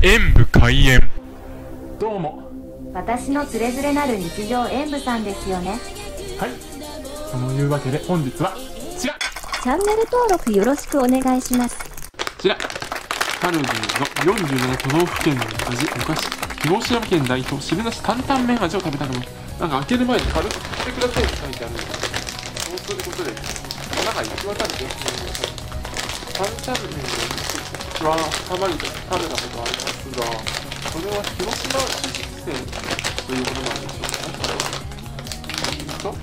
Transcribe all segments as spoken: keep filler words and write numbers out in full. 演舞開演。どうも、私のつれづれなる日常演舞さんですよね。はい、というわけで本日はこちら、チャンネル登録よろしくお願いします。こちらカルディのよんじゅうなな都道府県の味、昔広島県代表汁なし担々麺味を食べたくなる。なんか開ける前に軽く振ってくださいって書いてあるんです。そうすることで中に行き渡るという担々麺の味はたまに食べたことありますが、これは広島出店ということなんでしょうか。これは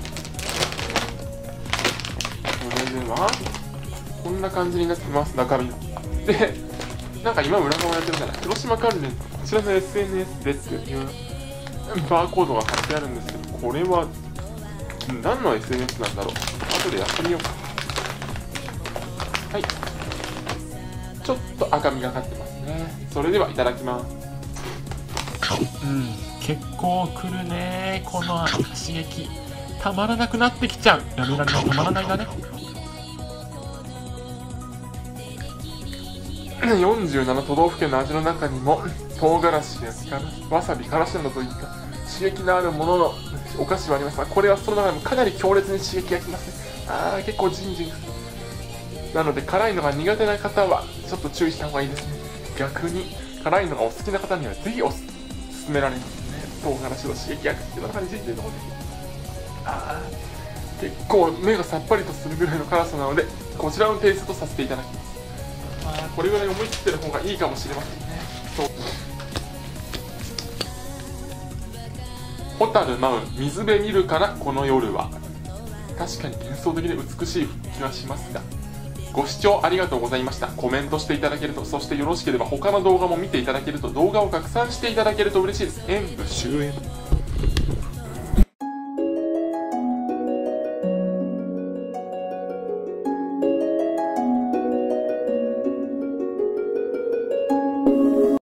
それではこんな感じになってます、中身で。なんか今村さんもやってるから広島関連こちらの エスエヌエス でっていうバーコードが貼ってあるんですけど、これは何の エスエヌエス なんだろう。後でやってみようか。はい、ちょっと赤みがかってますね。それではいただきます。うん、結構くるねこの刺激。たまらなくなってきちゃう。やめられない、たまらないだね。よんじゅうなな都道府県の味の中にも唐辛子やわさび、からしなどといった刺激のあるもののお菓子はありますが、これはその中でもかなり強烈に刺激がきますね。あー、結構ジンジンなので、辛いのが苦手な方はちょっと注意した方がいいですね。逆に辛いのがお好きな方にはぜひおすすめられますね。唐辛子の刺激が口の中にジンジンの方で、あー、結構目がさっぱりとするぐらいの辛さなので、こちらのテイストとさせていただきます。あ、これぐらい思い切ってる方がいいかもしれませんね。そうホタル舞う水辺見るからこの夜は。確かに幻想的で美しい気はしますが、ご視聴ありがとうございました。コメントしていただけると、そしてよろしければ他の動画も見ていただけると、動画を拡散していただけると嬉しいです。演舞終演。